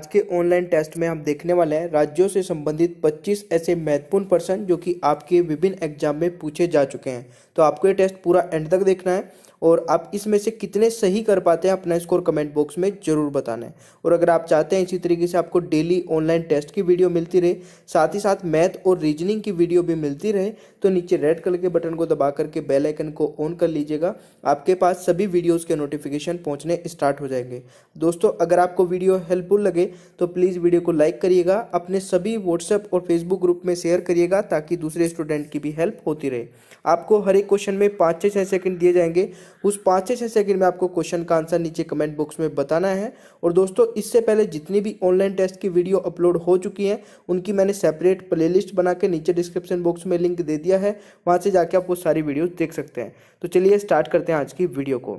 आज के online test में हम देखने वाले हैं राज्यों से संबंधित 25 ऐसे महत्वपूर्ण प्रश्न जो कि आपके विभिन्न एग्जाम में पूछे जा चुके हैं। तो आपको ये टेस्ट पूरा एंड तक देखना है और आप इसमें से कितने सही कर पाते हैं अपना स्कोर कमेंट बॉक्स में ज़रूर बताना है। और अगर आप चाहते हैं इसी तरीके से आपको डेली ऑनलाइन टेस्ट की वीडियो मिलती रहे, साथ ही साथ मैथ और रीजनिंग की वीडियो भी मिलती रहे, तो नीचे रेड कलर के बटन को दबा करके बेल आइकन को ऑन कर लीजिएगा। आपके पास सभी वीडियोज़ के नोटिफिकेशन पहुँचने स्टार्ट हो जाएंगे। दोस्तों, अगर आपको वीडियो हेल्पफुल लगे तो प्लीज़ वीडियो को लाइक करिएगा, अपने सभी व्हाट्सएप और फेसबुक ग्रुप में शेयर करिएगा ताकि दूसरे स्टूडेंट की भी हेल्प होती रहे। आपको हर एक क्वेश्चन में 5 से 6 सेकंड दिए जाएंगे। उस 5 से 6 सेकंड में आपको क्वेश्चन का आंसर नीचे कमेंट बॉक्स में बताना है। और दोस्तों, इससे पहले जितनी भी ऑनलाइन टेस्ट की वीडियो अपलोड हो चुकी हैं उनकी मैंने सेपरेट प्लेलिस्ट बना के नीचे डिस्क्रिप्शन बॉक्स में लिंक दे दिया है, वहाँ से जाके आप वो सारी वीडियोस देख सकते हैं। तो चलिए स्टार्ट करते हैं आज की वीडियो को।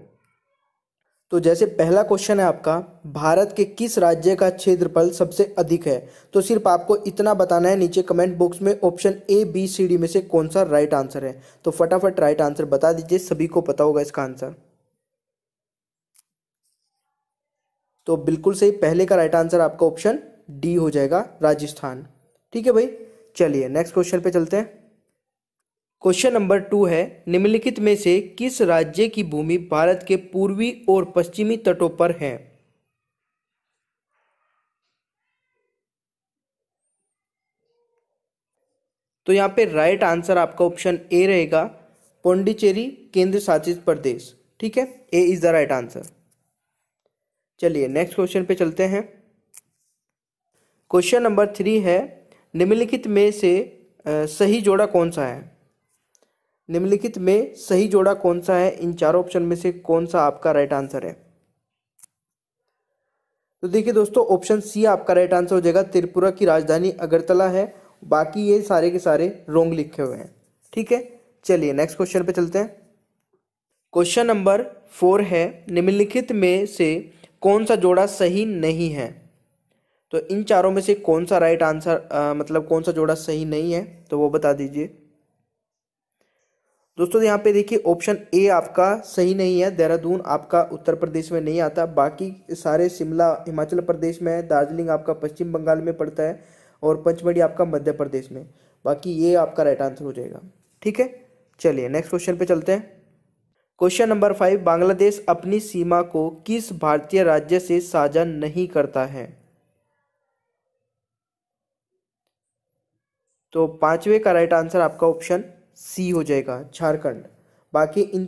तो जैसे पहला क्वेश्चन है आपका, भारत के किस राज्य का क्षेत्रफल सबसे अधिक है? तो सिर्फ आपको इतना बताना है नीचे कमेंट बॉक्स में option A, B, C, D में से कौन सा राइट आंसर है। तो फटाफट राइट आंसर बता दीजिए, सभी को पता होगा इसका आंसर। तो बिल्कुल सही, पहले का राइट आंसर आपका ऑप्शन D हो जाएगा, राजस्थान। ठीक है भाई, चलिए नेक्स्ट क्वेश्चन पे चलते हैं। क्वेश्चन नंबर 2 है, निम्नलिखित में से किस राज्य की भूमि भारत के पूर्वी और पश्चिमी तटों पर है? तो यहाँ पे राइट आंसर आपका ऑप्शन A रहेगा, पौंडीचेरी केंद्र शासित प्रदेश। ठीक है, A is the right answer. चलिए नेक्स्ट क्वेश्चन पे चलते हैं। क्वेश्चन नंबर 3 है, निम्नलिखित में से सही जोड़ा कौन सा है? निम्नलिखित में सही जोड़ा कौन सा है? इन चारों ऑप्शन में से कौन सा आपका राइट आंसर है? तो देखिए दोस्तों, ऑप्शन C आपका राइट आंसर हो जाएगा, त्रिपुरा की राजधानी अगरतला है। बाकी ये सारे के सारे रोंग लिखे हुए हैं। ठीक है, चलिए नेक्स्ट क्वेश्चन पे चलते हैं। क्वेश्चन नंबर 4 है, निम्नलिखित में से कौन सा जोड़ा सही नहीं है? तो इन चारों में से कौन सा राइट आंसर मतलब कौन सा जोड़ा सही नहीं है, तो वो बता दीजिए। दोस्तों यहाँ पे देखिए, ऑप्शन A आपका सही नहीं है, देहरादून आपका उत्तर प्रदेश में नहीं आता। बाकी सारे शिमला हिमाचल प्रदेश में है, दार्जिलिंग आपका पश्चिम बंगाल में पड़ता है और पंचमढ़ी आपका मध्य प्रदेश में। बाकी ये आपका राइट आंसर हो जाएगा। ठीक है, चलिए नेक्स्ट क्वेश्चन पे चलते हैं। क्वेश्चन नंबर 5, बांग्लादेश अपनी सीमा को किस भारतीय राज्य से साझा नहीं करता है? तो 5वें का राइट आंसर आपका ऑप्शन C हो जाएगा, झारखंड। बाकी इन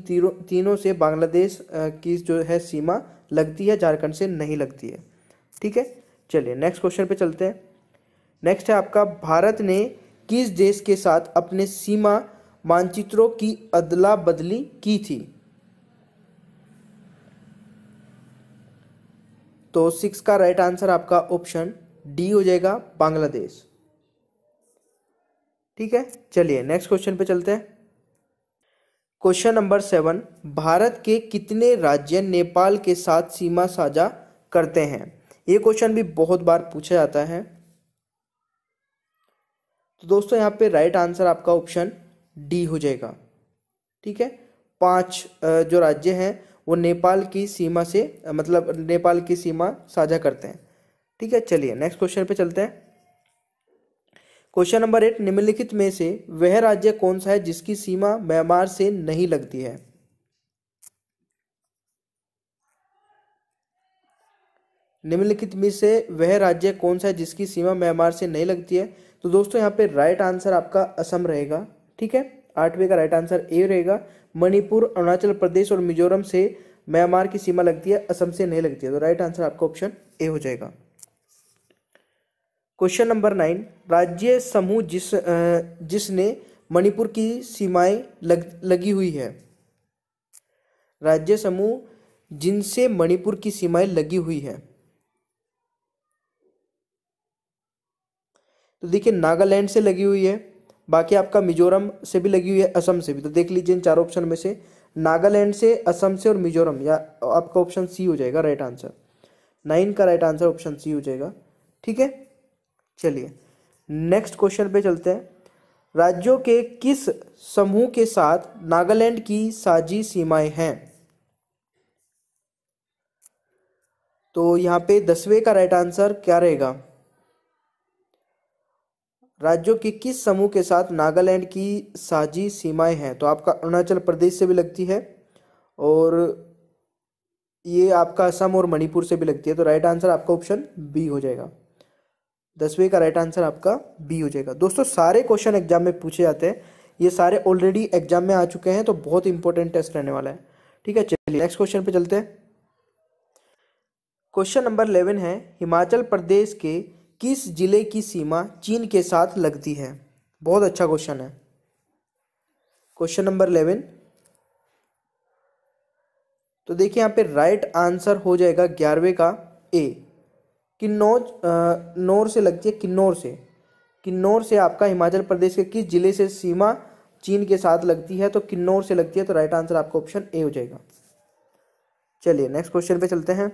तीनों से बांग्लादेश की जो है सीमा लगती है, झारखंड से नहीं लगती है। ठीक है, चलिए नेक्स्ट क्वेश्चन पे चलते हैं। नेक्स्ट है आपका, भारत ने किस देश के साथ अपने सीमा मानचित्रों की अदला बदली की थी? तो 6 का राइट आंसर आपका ऑप्शन D हो जाएगा, बांग्लादेश। ठीक है, चलिए नेक्स्ट क्वेश्चन पे चलते हैं। क्वेश्चन नंबर 7, भारत के कितने राज्य नेपाल के साथ सीमा साझा करते हैं? ये क्वेश्चन भी बहुत बार पूछा जाता है। तो दोस्तों यहाँ पे राइट आंसर आपका ऑप्शन D हो जाएगा। ठीक है, 5 जो राज्य हैं वो नेपाल की सीमा से मतलब नेपाल की सीमा साझा करते हैं। ठीक है, चलिए नेक्स्ट क्वेश्चन पे चलते हैं। क्वेश्चन नंबर 8, निम्नलिखित में से वह राज्य कौन सा है जिसकी सीमा म्यांमार से नहीं लगती है? निम्नलिखित में से वह राज्य कौन सा है जिसकी सीमा म्यांमार से नहीं लगती है? तो दोस्तों यहाँ पे राइट आंसर आपका असम रहेगा। ठीक है, 8वें का राइट आंसर A रहेगा, मणिपुर अरुणाचल प्रदेश और मिजोरम से म्यांमार की सीमा लगती है, असम से नहीं लगती है। तो राइट आंसर आपका ऑप्शन A हो जाएगा। क्वेश्चन नंबर 9, राज्य समूह जिसने मणिपुर की सीमाएं लगी हुई है, राज्य समूह जिनसे मणिपुर की सीमाएं लगी हुई है। तो देखिए, नागालैंड से लगी हुई है, बाकी आपका मिजोरम से भी लगी हुई है, असम से भी। तो देख लीजिए इन चारों ऑप्शन में से नागालैंड से, असम से और मिजोरम, या आपका ऑप्शन C हो जाएगा राइट आंसर। 9 का राइट आंसर ऑप्शन C हो जाएगा। ठीक है, चलिए नेक्स्ट क्वेश्चन पे चलते हैं। राज्यों के किस समूह के साथ नागालैंड की साझी सीमाएं हैं? तो यहाँ पे 10वें का राइट आंसर क्या रहेगा? राज्यों की किस समूह के साथ नागालैंड की साझी सीमाएं हैं? तो आपका अरुणाचल प्रदेश से भी लगती है और ये आपका असम और मणिपुर से भी लगती है। तो राइट आंसर आपका ऑप्शन बी हो जाएगा। 10वें का राइट आंसर आपका बी हो जाएगा। दोस्तों सारे क्वेश्चन एग्जाम में पूछे जाते हैं, ये सारे ऑलरेडी एग्जाम में आ चुके हैं, तो बहुत इंपॉर्टेंट टेस्ट रहने वाला है। ठीक है, चलिए नेक्स्ट क्वेश्चन पे चलते हैं। क्वेश्चन नंबर 11 है, हिमाचल प्रदेश के किस जिले की सीमा चीन के साथ लगती है? बहुत अच्छा क्वेश्चन है। क्वेश्चन नंबर 11, तो देखिए यहाँ पे राइट आंसर हो जाएगा 11वें का ए, किन्नौर से लगती है। किन्नौर से आपका हिमाचल प्रदेश के किस जिले से सीमा चीन के साथ लगती है? तो किन्नौर से लगती है, तो राइट आंसर आपका ऑप्शन ए हो जाएगा। चलिए नेक्स्ट क्वेश्चन पे चलते हैं।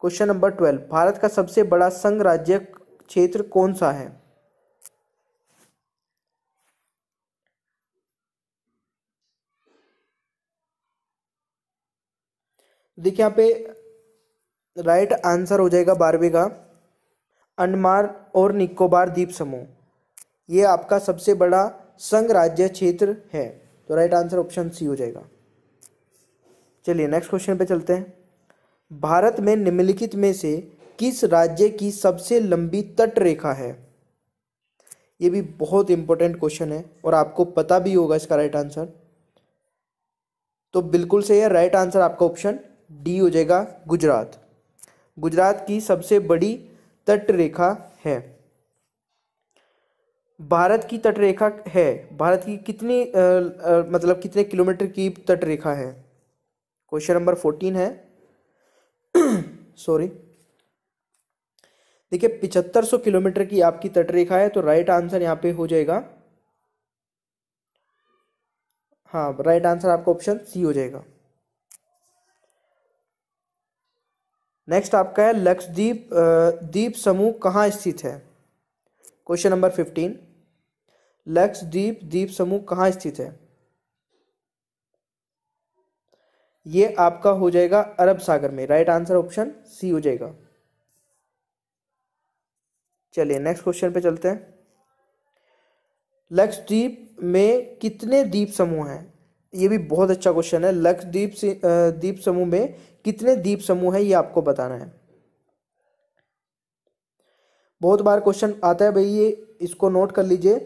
क्वेश्चन नंबर 12, भारत का सबसे बड़ा संघ राज्य क्षेत्र कौन सा है? देखिए यहाँ पे राइट आंसर हो जाएगा 12वें का अंडमान और निकोबार द्वीप समूह, ये आपका सबसे बड़ा संघ राज्य क्षेत्र है। तो राइट आंसर ऑप्शन सी हो जाएगा। चलिए नेक्स्ट क्वेश्चन पे चलते हैं। भारत में निम्नलिखित में से किस राज्य की सबसे लंबी तट रेखा है? ये भी बहुत इंपॉर्टेंट क्वेश्चन है और आपको पता भी होगा इसका राइट आंसर। तो बिल्कुल सही है, राइट आंसर आपका ऑप्शन डी हो जाएगा, गुजरात। गुजरात की सबसे बड़ी तट रेखा है। भारत की तट रेखा है, भारत की कितनी मतलब कितने किलोमीटर की तट रेखा है? क्वेश्चन नंबर 14 है। सॉरी, देखिए 7500 किलोमीटर की आपकी तट रेखा है। तो राइट आंसर यहाँ पे हो जाएगा, हाँ राइट आंसर आपका ऑप्शन सी हो जाएगा। नेक्स्ट आपका है लक्षद्वीप द्वीप समूह कहाँ स्थित है? क्वेश्चन नंबर 15, लक्षद्वीप द्वीप समूह कहाँ स्थित है? ये आपका हो जाएगा अरब सागर में। राइट आंसर ऑप्शन सी हो जाएगा। चलिए नेक्स्ट क्वेश्चन पे चलते हैं। लक्षद्वीप में कितने द्वीप समूह हैं? ये भी बहुत अच्छा क्वेश्चन है। लक्षद्वीप द्वीप समूह में कितने द्वीप समूह है, ये आपको बताना है। बहुत बार क्वेश्चन आता है भाई, ये इसको नोट कर लीजिए।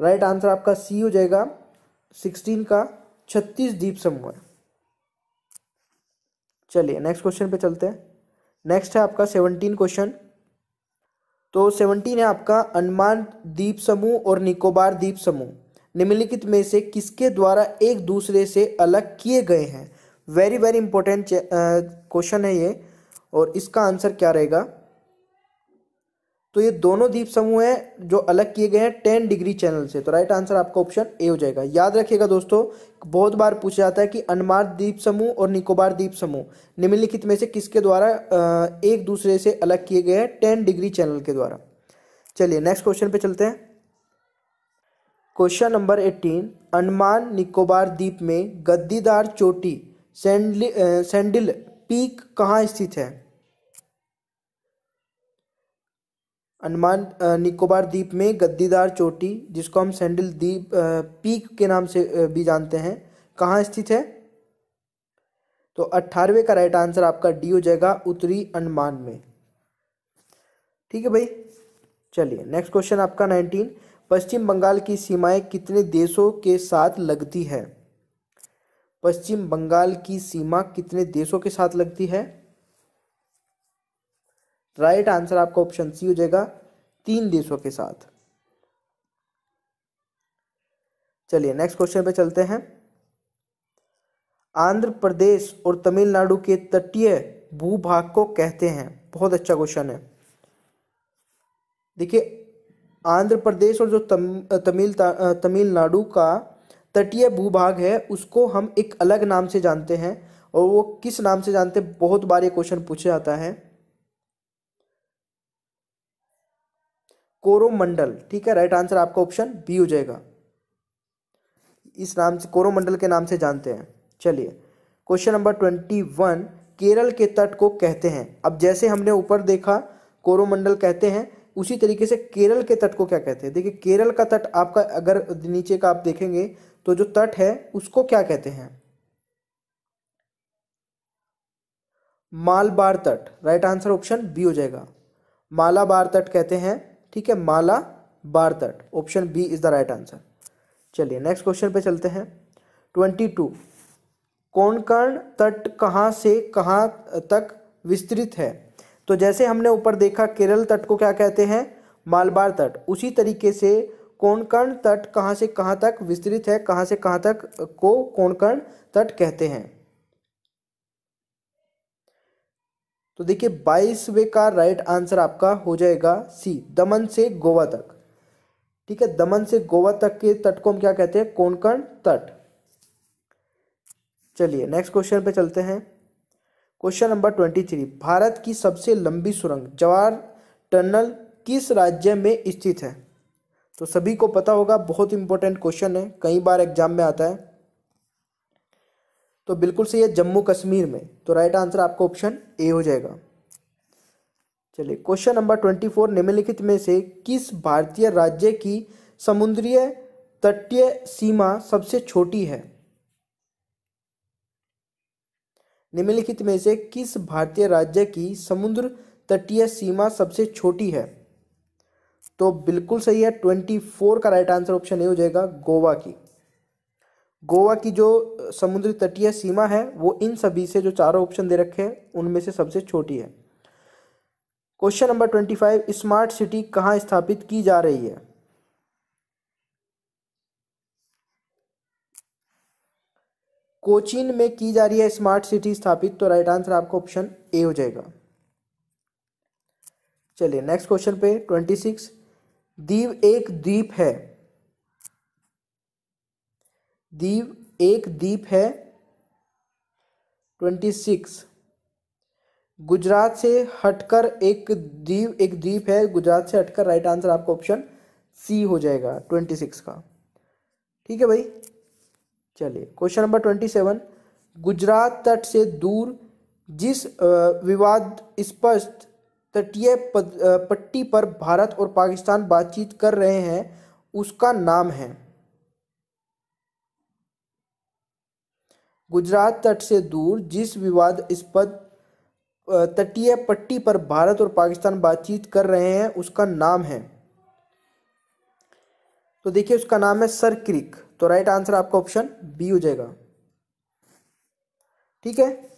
राइट आंसर आपका सी हो जाएगा 16 का, 36 द्वीप समूह है। चलिए नेक्स्ट क्वेश्चन पे चलते हैं। नेक्स्ट है आपका 17 क्वेश्चन, तो 17 है आपका अंडमान द्वीप समूह और निकोबार द्वीप समूह निम्नलिखित में से किसके द्वारा एक दूसरे से अलग किए गए हैं? वेरी वेरी इंपॉर्टेंट क्वेश्चन है ये, और इसका आंसर क्या रहेगा? तो ये दोनों द्वीप समूह हैं जो अलग किए गए हैं 10 डिग्री चैनल से। तो राइट आंसर आपका ऑप्शन ए हो जाएगा। याद रखिएगा दोस्तों, बहुत बार पूछा जाता है कि अंडमान द्वीप समूह और निकोबार द्वीप समूह निम्नलिखित में से किसके द्वारा एक दूसरे से अलग किए गए हैं 10 डिग्री चैनल के द्वारा। चलिए नेक्स्ट क्वेश्चन पे चलते हैं। क्वेश्चन नंबर 18, अंडमान निकोबार द्वीप में गद्दीदार चोटी सैंडल पीक कहाँ स्थित है? अंडमान निकोबार द्वीप में गद्दीदार चोटी, जिसको हम सैंडल द्वीप पीक के नाम से भी जानते हैं, कहाँ स्थित है? तो 18वें का राइट आंसर आपका डी हो जाएगा, उत्तरी अंडमान में। ठीक है भाई, चलिए नेक्स्ट क्वेश्चन आपका 19, पश्चिम बंगाल की सीमाएं कितने देशों के साथ लगती है? पश्चिम बंगाल की सीमा कितने देशों के साथ लगती है? राइट आंसर आपका ऑप्शन सी हो जाएगा, 3 देशों के साथ। चलिए नेक्स्ट क्वेश्चन पे चलते हैं। आंध्र प्रदेश और तमिलनाडु के तटीय भूभाग को कहते हैं। बहुत अच्छा क्वेश्चन है। देखिए आंध्र प्रदेश और जो तमिलनाडु का तटीय भूभाग है, उसको हम एक अलग नाम से जानते हैं, और वो किस नाम से जानते हैं? बहुत बार ये क्वेश्चन पूछा जाता है, कोरोमंडल। ठीक है, राइट आंसर आपका ऑप्शन बी हो जाएगा। इस नाम से, कोरोमंडल के नाम से जानते हैं। चलिए क्वेश्चन नंबर 21, केरल के तट को कहते हैं। अब जैसे हमने ऊपर देखा कोरोमंडल कहते हैं, उसी तरीके से केरल के तट को क्या कहते हैं। देखिए केरल का तट आपका अगर नीचे का आप देखेंगे तो जो तट है उसको क्या कहते हैं, मालबार तट। राइट आंसर ऑप्शन बी हो जाएगा, मालाबार तट कहते हैं। ठीक है, मालाबार तट, option B is the right answer. चलिए नेक्स्ट क्वेश्चन पे चलते हैं। 22 कोंकण तट कहाँ से कहाँ तक विस्तृत है। तो जैसे हमने ऊपर देखा केरल तट को क्या कहते हैं, मालबार तट, उसी तरीके से कोंकण तट कहाँ से कहाँ तक विस्तृत है, कहाँ से कहाँ तक को कोंकण तट कहते हैं। तो देखिए 22वें का राइट आंसर आपका हो जाएगा सी, दमन से गोवा तक। ठीक है, दमन से गोवा तक के तट को हम क्या कहते हैं, कोंकण तट। चलिए नेक्स्ट क्वेश्चन पे चलते हैं। क्वेश्चन नंबर 23, भारत की सबसे लंबी सुरंग जवाहर टनल किस राज्य में स्थित है। तो सभी को पता होगा, बहुत इंपॉर्टेंट क्वेश्चन है, कई बार एग्जाम में आता है। तो बिल्कुल सही है, जम्मू कश्मीर में। तो राइट आंसर आपका ऑप्शन ए हो जाएगा। चलिए क्वेश्चन नंबर 24, निम्नलिखित में से किस भारतीय राज्य की समुद्रीय तटीय सीमा सबसे छोटी है। निम्नलिखित में से किस भारतीय राज्य की समुद्र तटीय सीमा सबसे छोटी है। तो बिल्कुल सही है, 24 का राइट आंसर ऑप्शन ए हो जाएगा, गोवा की। गोवा की जो समुद्र तटीय सीमा है वो इन सभी से जो चारों ऑप्शन दे रखे हैं उनमें से सबसे छोटी है। क्वेश्चन नंबर 25, स्मार्ट सिटी कहाँ स्थापित की जा रही है। कोचीन में की जा रही है स्मार्ट सिटी स्थापित। तो राइट आंसर आपका ऑप्शन ए हो जाएगा। चलिए नेक्स्ट क्वेश्चन पे 26, दीव एक द्वीप है, दीव एक द्वीप है। 26, गुजरात से हटकर एक दीव एक द्वीप है, गुजरात से हटकर। राइट आंसर आपका ऑप्शन सी हो जाएगा 26 का। ठीक है भाई। चलिए क्वेश्चन नंबर 27, गुजरात तट से दूर जिस विवाद स्पष्ट तटीय पट्टी पर भारत और पाकिस्तान बातचीत कर रहे हैं उसका नाम है। गुजरात तट से दूर जिस विवाद स्पष्ट तटीय पट्टी पर भारत और पाकिस्तान बातचीत कर रहे हैं उसका नाम है। तो देखिए उसका नाम है सर क्रिक। तो राइट आंसर आपका ऑप्शन बी हो जाएगा। ठीक है।